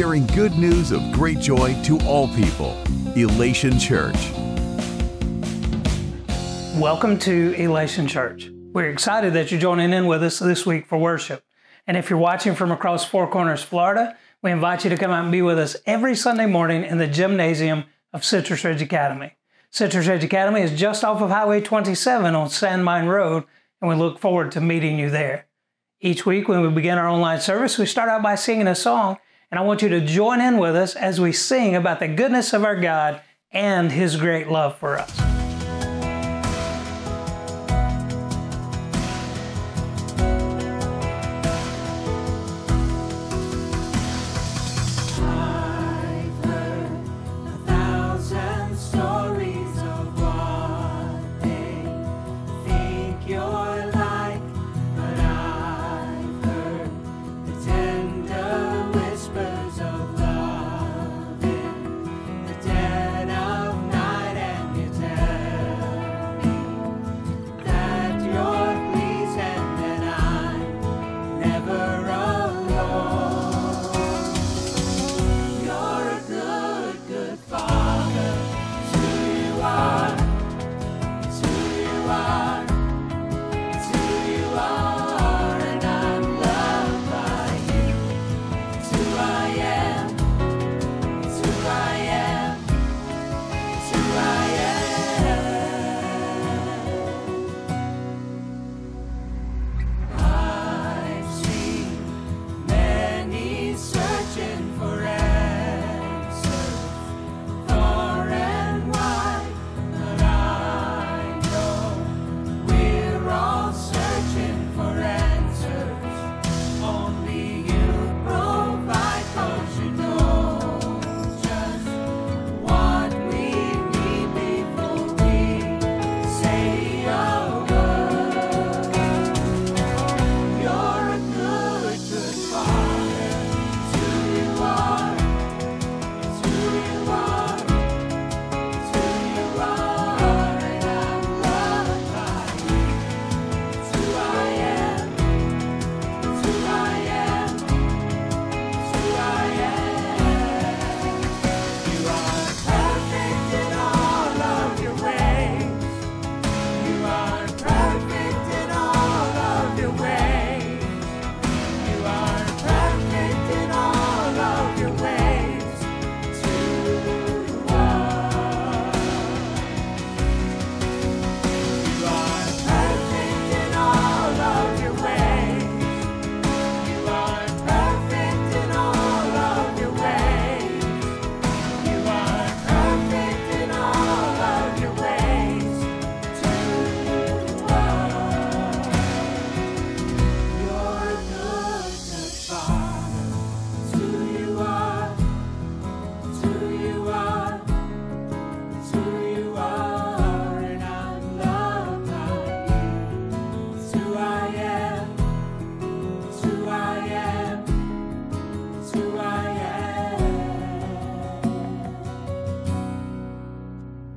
sharing good news of great joy to all people. Elation Church. Welcome to Elation Church. We're excited that you're joining in with us this week for worship. And if you're watching from across Four Corners, Florida, we invite you to come out and be with us every Sunday morning in the gymnasium of Citrus Ridge Academy. Citrus Ridge Academy is just off of Highway 27 on Sandmine Road, and we look forward to meeting you there. Each week when we begin our online service, we start out by singing a song, and I want you to join in with us as we sing about the goodness of our God and His great love for us.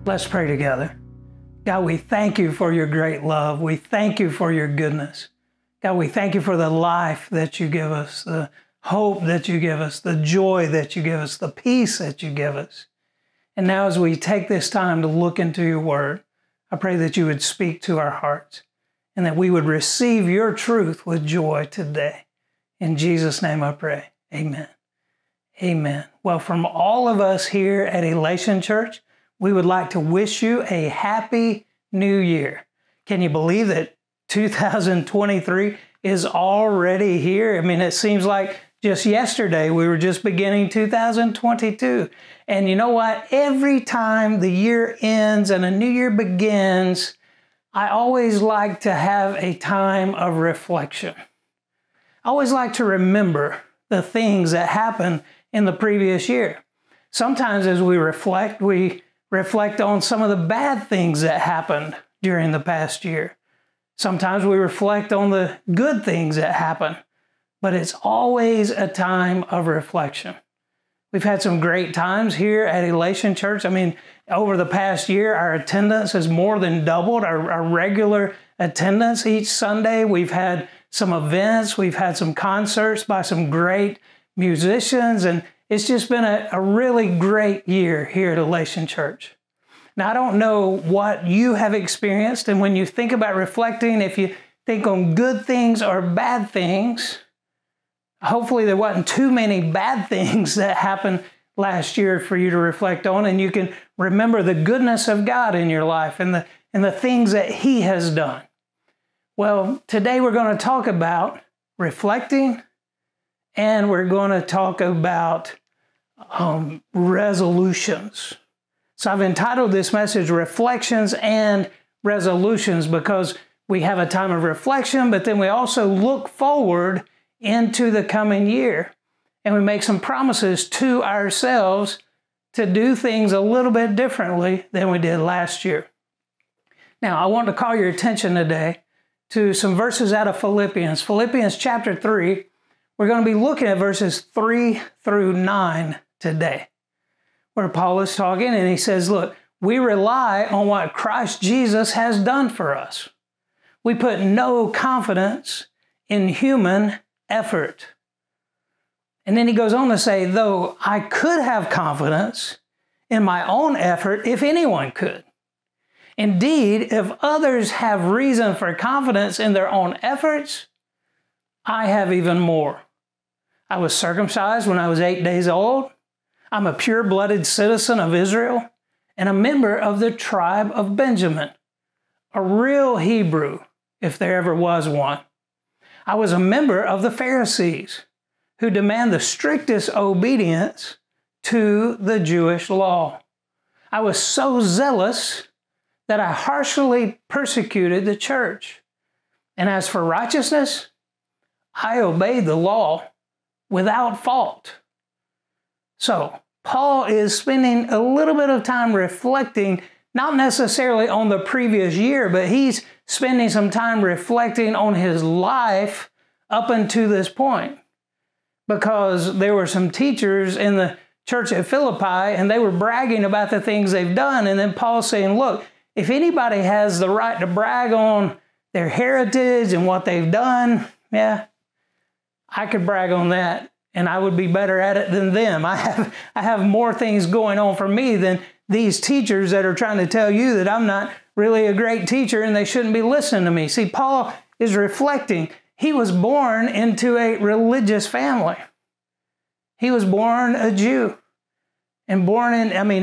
Let's pray together. God, we thank you for your great love. We thank you for your goodness. God, we thank you for the life that you give us, the hope that you give us, the joy that you give us, the peace that you give us. And now as we take this time to look into your word, I pray that you would speak to our hearts and that we would receive your truth with joy today. In Jesus' name I pray, amen. Amen. Well, from all of us here at Elation Church, we would like to wish you a happy new year. Can you believe that 2023 is already here? I mean, it seems like just yesterday we were just beginning 2022. And you know what? Every time the year ends and a new year begins, I always like to have a time of reflection. I always like to remember the things that happened in the previous year. Sometimes as we reflect on some of the bad things that happened during the past year. Sometimes we reflect on the good things that happen, but it's always a time of reflection. We've had some great times here at Elation Church. I mean, over the past year, our attendance has more than doubled, our regular attendance each Sunday. We've had some events, we've had some concerts by some great musicians, and It's just been a really great year here at Elation Church. Now, I don't know what you have experienced, and when you think about reflecting, if you think on good things or bad things, hopefully there wasn't too many bad things that happened last year for you to reflect on, and you can remember the goodness of God in your life and the things that He has done. Well, today we're going to talk about reflecting, and we're going to talk about resolutions. So I've entitled this message, Reflections and Resolutions, because we have a time of reflection, but then we also look forward into the coming year. And we make some promises to ourselves to do things a little bit differently than we did last year. Now, I want to call your attention today to some verses out of Philippians. Philippians chapter 3, we're going to be looking at verses 3 through 9 today, where Paul is talking and he says, look, we rely on what Christ Jesus has done for us. We put no confidence in human effort. And then he goes on to say, though I could have confidence in my own effort if anyone could. Indeed, if others have reason for confidence in their own efforts, I have even more. I was circumcised when I was 8 days old. I'm a pure-blooded citizen of Israel and a member of the tribe of Benjamin, a real Hebrew, if there ever was one. I was a member of the Pharisees, who demand the strictest obedience to the Jewish law. I was so zealous that I harshly persecuted the church. And as for righteousness, I obeyed the law without fault. So Paul is spending a little bit of time reflecting, not necessarily on the previous year, but he's spending some time reflecting on his life up until this point. Because there were some teachers in the church at Philippi and they were bragging about the things they've done. And then Paul's saying, look, if anybody has the right to brag on their heritage and what they've done, yeah, I could brag on that and I would be better at it than them. I have more things going on for me than these teachers that are trying to tell you that I'm not really a great teacher and they shouldn't be listening to me. See, Paul is reflecting. He was born into a religious family. He was born a Jew and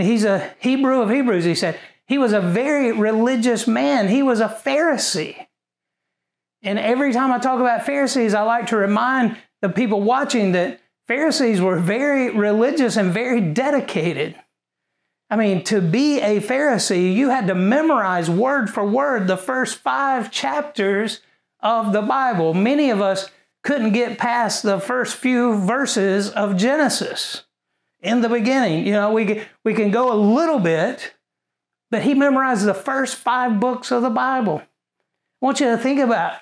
he's a Hebrew of Hebrews, he said. He was a very religious man. He was a Pharisee. And every time I talk about Pharisees, I like to remind the people watching that Pharisees were very religious and very dedicated. I mean, to be a Pharisee, you had to memorize word for word the first 5 chapters of the Bible. Many of us couldn't get past the first few verses of Genesis in the beginning. You know, we can go a little bit, but he memorized the first 5 books of the Bible. I want you to think about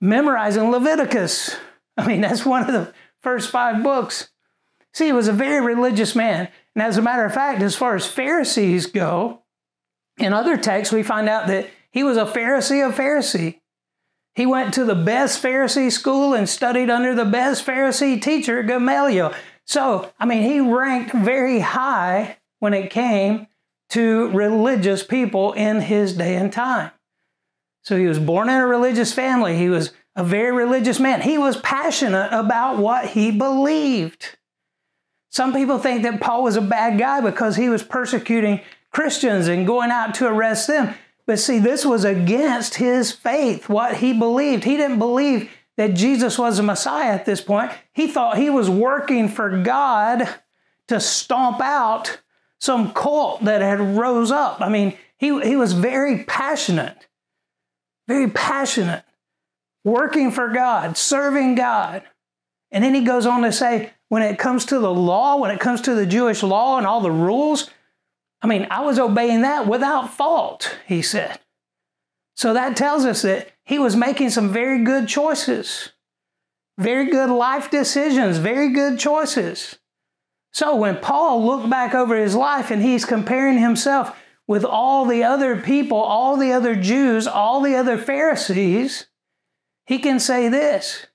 memorizing Leviticus. I mean, that's one of the first 5 books. See, he was a very religious man. And as a matter of fact, as far as Pharisees go, in other texts, we find out that he was a Pharisee of Pharisees. He went to the best Pharisee school and studied under the best Pharisee teacher, Gamaliel. So, I mean, he ranked very high when it came to religious people in his day and time. So he was born in a religious family. He was a very religious man. He was passionate about what he believed. Some people think that Paul was a bad guy because he was persecuting Christians and going out to arrest them. But see, this was against his faith, what he believed. He didn't believe that Jesus was the Messiah at this point. He thought he was working for God to stomp out some cult that had rose up. I mean, he was very passionate, working for God, serving God. And then he goes on to say, when it comes to the law, when it comes to the Jewish law and all the rules, I mean, I was obeying that without fault, he said. So that tells us that he was making some very good choices, very good life decisions, very good choices. So when Paul looked back over his life and he's comparing himself with all the other people, all the other Jews, all the other Pharisees, he can say this.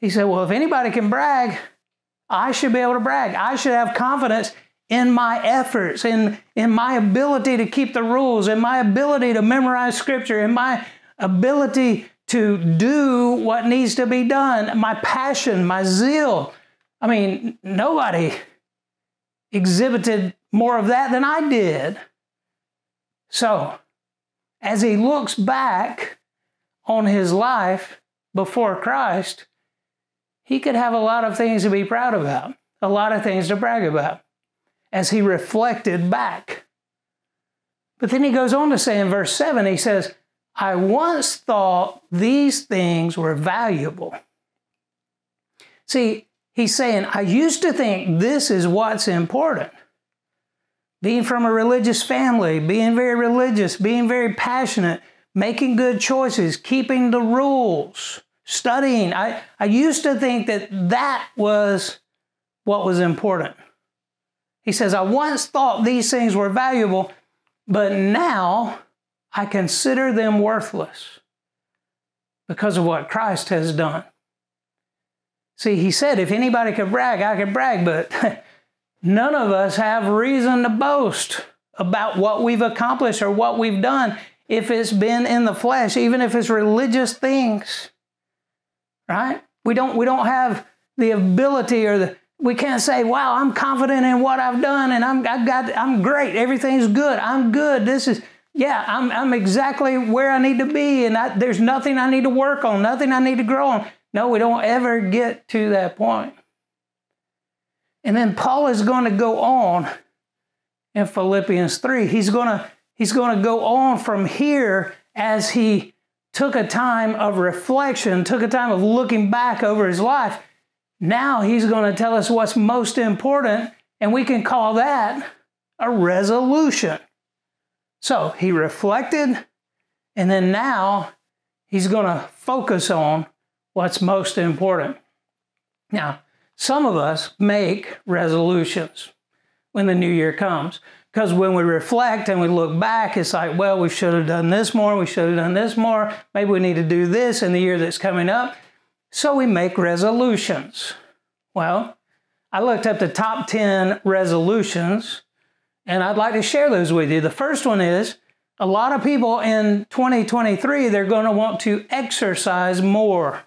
He said, well, if anybody can brag, I should be able to brag. I should have confidence in my efforts, in my ability to keep the rules, in my ability to memorize scripture, in my ability to do what needs to be done, my passion, my zeal. I mean, nobody exhibited more of that than I did. So, as he looks back on his life before Christ, he could have a lot of things to be proud about, a lot of things to brag about, as he reflected back. But then he goes on to say in verse 7, he says, I once thought these things were valuable. See, he's saying, I used to think this is what's important. Being from a religious family, being very religious, being very passionate, making good choices, keeping the rules, studying. I used to think that was what was important. He says, I once thought these things were valuable, but now I consider them worthless because of what Christ has done. See, he said, if anybody could brag, I could brag, but none of us have reason to boast about what we've accomplished or what we've done if it's been in the flesh, even if it's religious things, right? We don't have the ability or we can't say, wow, I'm confident in what I've done and I'm great. Everything's good. I'm good. I'm exactly where I need to be, and there's nothing I need to work on, nothing I need to grow on. No, we don't ever get to that point. And then Paul is going to go on in Philippians 3. He's going to go on from here as he took a time of reflection, took a time of looking back over his life. Now he's going to tell us what's most important, and we can call that a resolution. So he reflected, and then now he's going to focus on what's most important. Now, some of us make resolutions when the new year comes, because when we reflect and we look back, it's like, well, we should have done this more, we should have done this more, maybe we need to do this in the year that's coming up. So we make resolutions. Well, I looked up the top 10 resolutions, and I'd like to share those with you. The first one is, a lot of people in 2023, they're going to want to exercise more.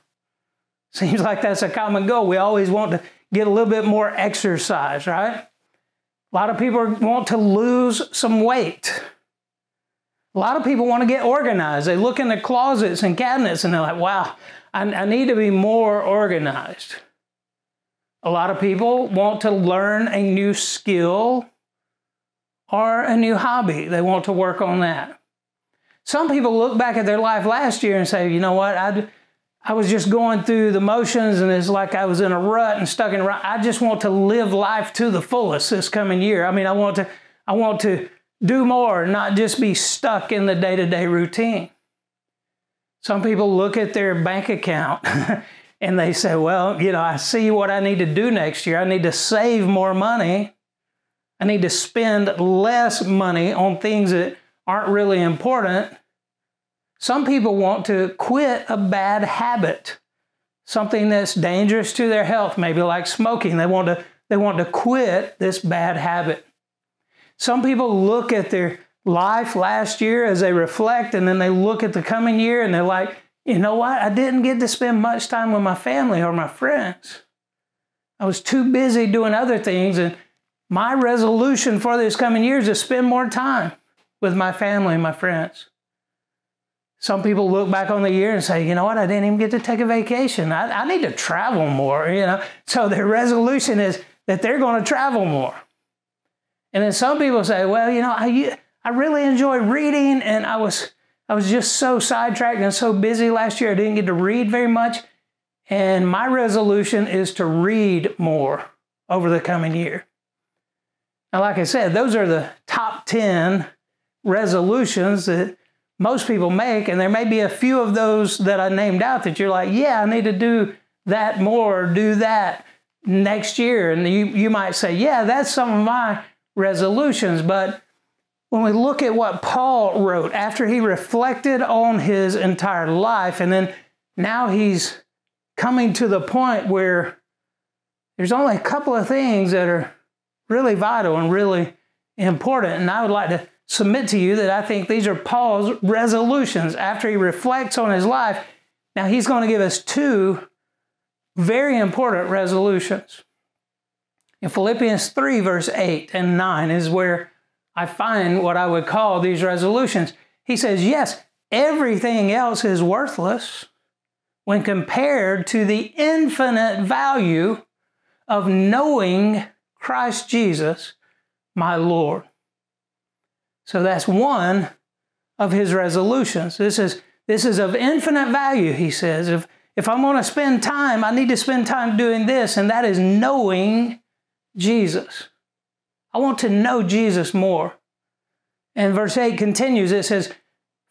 Seems like that's a common goal. We always want to get a little bit more exercise, right? A lot of people want to lose some weight. A lot of people want to get organized. They look in the closets and cabinets and they're like, wow, I need to be more organized. A lot of people want to learn a new skill or a new hobby. They want to work on that. Some people look back at their life last year and say, you know what, I was just going through the motions, and it's like I was in a rut and stuck in a rut. I just want to live life to the fullest this coming year. I mean, I want to do more, not just be stuck in the day-to-day routine. Some people look at their bank account and they say, well, you know, I see what I need to do next year. I need to save more money. I need to spend less money on things that aren't really important. Some people want to quit a bad habit, something that's dangerous to their health, maybe like smoking. They want to quit this bad habit. Some people look at their life last year as they reflect, and then they look at the coming year and they're like, you know what? I didn't get to spend much time with my family or my friends. I was too busy doing other things, and my resolution for this coming year is to spend more time with my family and my friends. Some people look back on the year and say, you know what, I didn't even get to take a vacation. I need to travel more, you know. So their resolution is that they're going to travel more. And then some people say, well, you know, I really enjoy reading, and I was just so sidetracked and so busy last year, I didn't get to read very much. And my resolution is to read more over the coming year. Now, like I said, those are the top 10 resolutions that most people make, and there may be a few of those that I named out that you're like, yeah, I need to do that more, do that next year. And you might say, yeah, that's some of my resolutions. But when we look at what Paul wrote after he reflected on his entire life, and then now he's coming to the point where there's only a couple of things that are really vital and really important. And I would like to submit to you that I think these are Paul's resolutions after he reflects on his life. Now he's going to give us two very important resolutions. In Philippians 3, verse 8 and 9 is where I find what I would call these resolutions. He says, yes, everything else is worthless when compared to the infinite value of knowing Christ Jesus, my Lord. So that's one of his resolutions. This is of infinite value, he says. If I'm going to spend time, I need to spend time doing this, and that is knowing Jesus. I want to know Jesus more. And verse 8 continues. It says,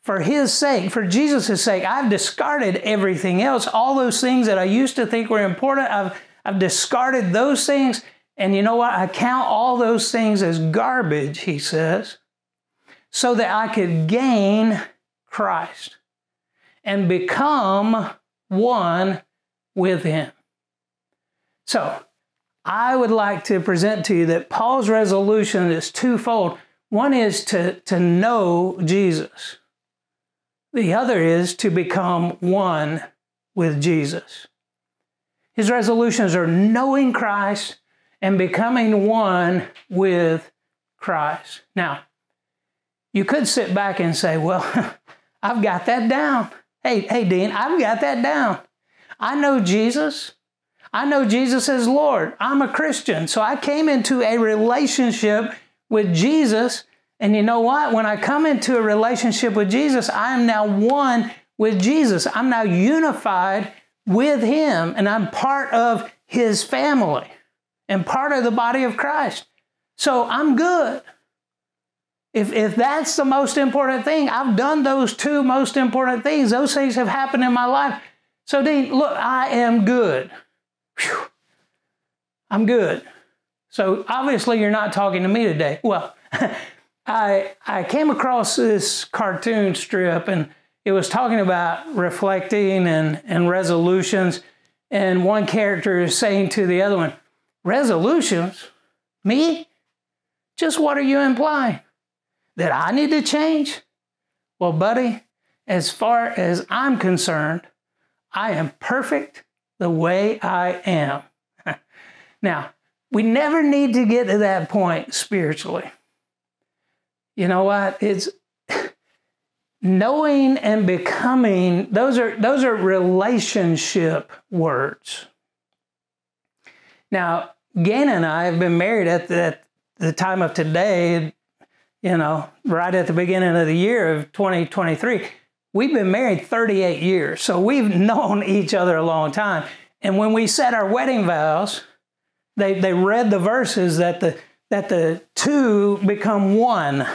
for his sake, for Jesus' sake, I've discarded everything else. All those things that I used to think were important, I've discarded those things. And you know what? I count all those things as garbage, he says, so that I could gain Christ and become one with him. So I would like to present to you that Paul's resolution is twofold. One is to know Jesus. The other is to become one with Jesus. His resolutions are knowing Christ and becoming one with Christ. Now, you could sit back and say, well, I've got that down. Hey, Dean, I've got that down. I know Jesus. I know Jesus as Lord. I'm a Christian. So I came into a relationship with Jesus. And you know what? When I come into a relationship with Jesus, I am now one with Jesus. I'm now unified with him, and I'm part of his family and part of the body of Christ. So I'm good. If that's the most important thing, I've done those two most important things. Those things have happened in my life. So Dean, look, I am good. Whew. I'm good. So obviously you're not talking to me today. Well, I came across this cartoon strip, and it was talking about reflecting and resolutions. And one character is saying to the other one, resolutions? Me? Just what are you implying? That I need to change? Well, buddy, as far as I'm concerned, I am perfect the way I am. Now, we never need to get to that point spiritually. You know what? It's knowing and becoming, those are relationship words. Now, Gana and I have been married at the time of today, you know, right at the beginning of the year of 2023. We've been married 38 years, so we've known each other a long time. And when we said our wedding vows, they read the verses that the two become one.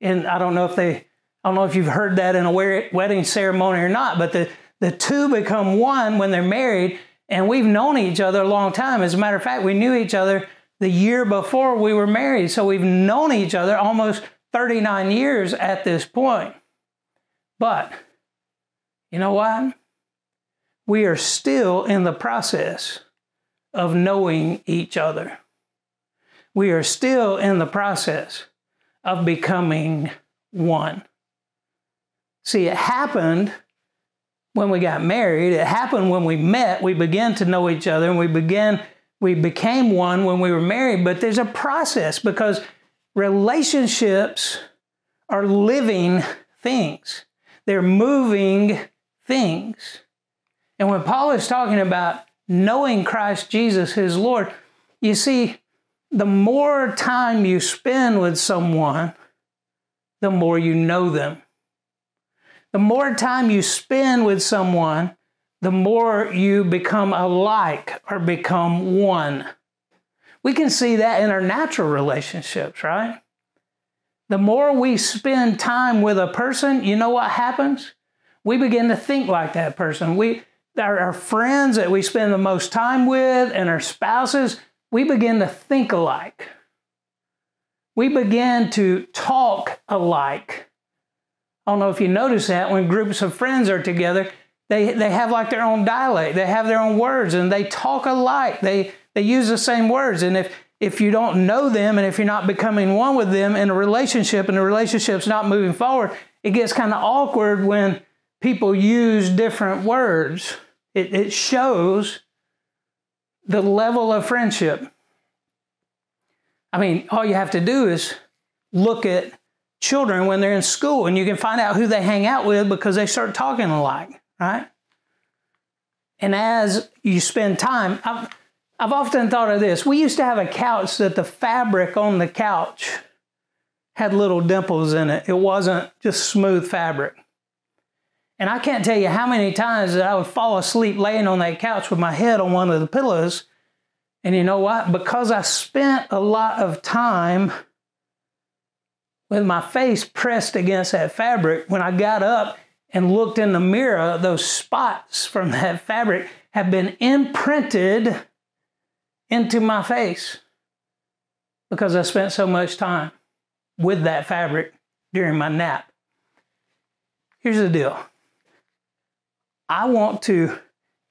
And I don't know if you've heard that in a wedding ceremony or not, but the two become one when they're married. And we've known each other a long time. As a matter of fact, we knew each other the year before we were married. So we've known each other almost 39 years at this point. But you know what? We are still in the process of knowing each other. We are still in the process of becoming one. See, it happened when we got married. It happened when we met. We began to know each other, and we became one when we were married. But there's a process, because relationships are living things. They're moving things. And when Paul is talking about knowing Christ Jesus, his Lord, you see, the more time you spend with someone, the more you know them. The more time you spend with someone, the more you become alike or become one. We can see that in our natural relationships, right? The more we spend time with a person, you know what happens? We begin to think like that person. Our friends that we spend the most time with and our spouses, we begin to think alike. We begin to talk alike. I don't know if you notice that when groups of friends are together, they have like their own dialect. They have their own words, and they talk alike. They They use the same words. And if you don't know them and if you're not becoming one with them in a relationship and the relationship's not moving forward, it gets kind of awkward when people use different words. It shows the level of friendship. I mean, all you have to do is look at children when they're in school and you can find out who they hang out with because they start talking alike, right? And as you spend time, I've often thought of this. We used to have a couch that the fabric on the couch had little dimples in it. It wasn't just smooth fabric. And I can't tell you how many times that I would fall asleep laying on that couch with my head on one of the pillows. And you know what? Because I spent a lot of time with my face pressed against that fabric, when I got up and looked in the mirror, those spots from that fabric have been imprinted into my face because I spent so much time with that fabric during my nap. Here's the deal. I want to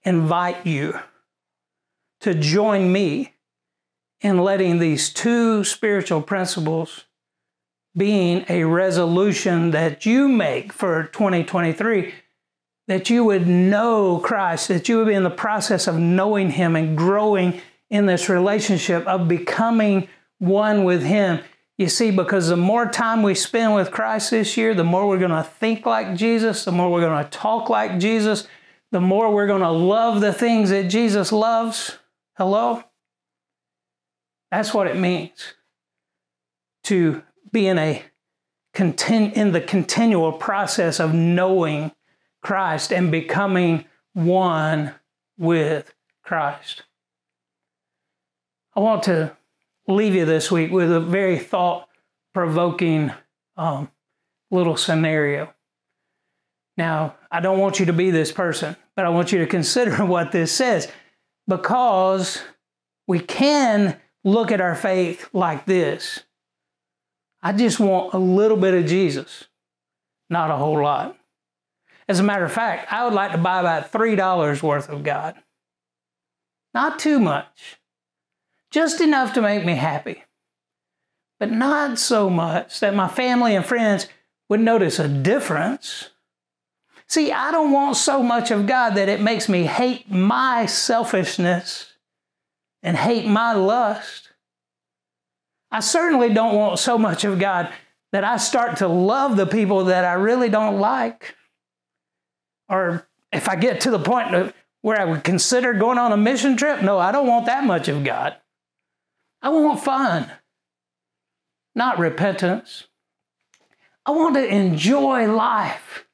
invite you to join me in letting these two spiritual principles being a resolution that you make for 2023, that you would know Christ, that you would be in the process of knowing Him and growing in this relationship of becoming one with Him. You see, because the more time we spend with Christ this year, the more we're going to think like Jesus, the more we're going to talk like Jesus, the more we're going to love the things that Jesus loves. Hello? That's what it means to be in the continual process of knowing Christ and becoming one with Christ. I want to leave you this week with a very thought-provoking little scenario. Now, I don't want you to be this person, but I want you to consider what this says, because we can look at our faith like this. I just want a little bit of Jesus, not a whole lot. As a matter of fact, I would like to buy about $3 worth of God. Not too much. Just enough to make me happy. But not so much that my family and friends would notice a difference. See, I don't want so much of God that it makes me hate my selfishness and hate my lust. I certainly don't want so much of God that I start to love the people that I really don't like. Or if I get to the point where I would consider going on a mission trip, no, I don't want that much of God. I want fun, not repentance. I want to enjoy life,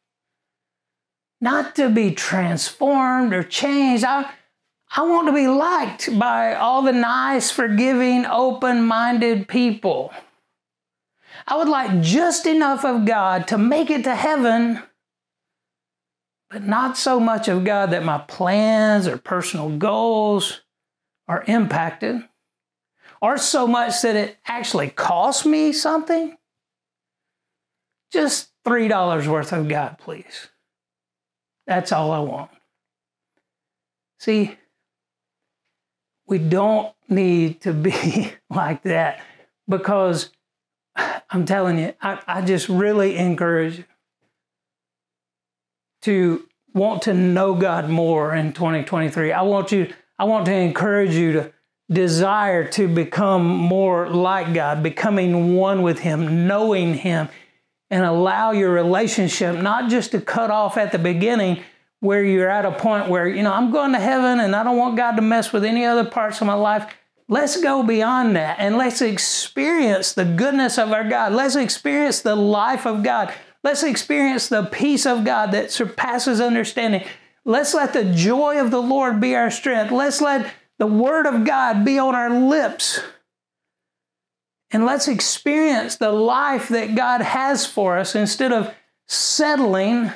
not to be transformed or changed. I want to be liked by all the nice, forgiving, open-minded people. I would like just enough of God to make it to heaven, but not so much of God that my plans or personal goals are impacted, or so much that it actually costs me something. Just $3 worth of God, please. That's all I want. See, we don't need to be like that, because I'm telling you, I just really encourage you to want to know God more in 2023. I want to encourage you to desire to become more like God, becoming one with Him, knowing Him, and allow your relationship not just to cut off at the beginning, where you're at a point where, you know, I'm going to heaven and I don't want God to mess with any other parts of my life. Let's go beyond that and let's experience the goodness of our God. Let's experience the life of God. Let's experience the peace of God that surpasses understanding. Let's let the joy of the Lord be our strength. Let's let the Word of God be on our lips. And let's experience the life that God has for us instead of settling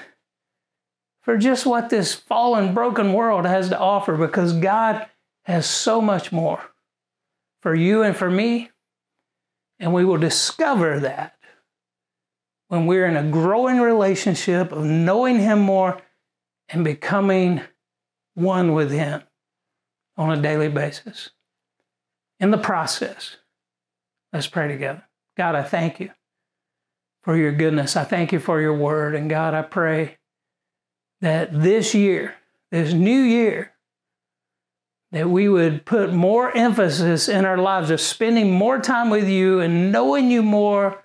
for just what this fallen, broken world has to offer, because God has so much more for you and for me. And we will discover that when we're in a growing relationship of knowing Him more and becoming one with Him on a daily basis. in the process. Let's pray together. God, I thank you for your goodness. I thank you for your word. And God, I pray that this year, this new year, that we would put more emphasis in our lives of spending more time with you and knowing you more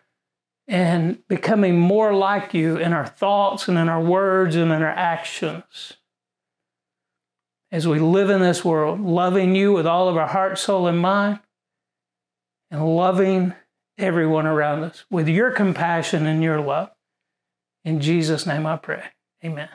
and becoming more like you in our thoughts and in our words and in our actions. As we live in this world, loving you with all of our heart, soul, and mind, and loving everyone around us with your compassion and your love. In Jesus' name I pray. Amen.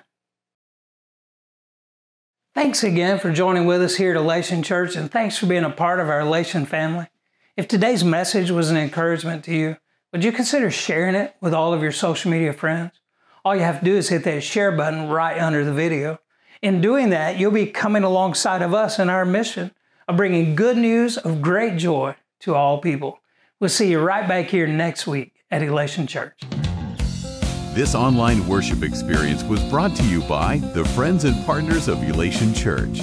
Thanks again for joining with us here at Elation Church, and thanks for being a part of our Elation family. If today's message was an encouragement to you, would you consider sharing it with all of your social media friends? All you have to do is hit that share button right under the video. In doing that, you'll be coming alongside of us in our mission of bringing good news of great joy to all people. We'll see you right back here next week at Elation Church. This online worship experience was brought to you by the friends and partners of Elation Church.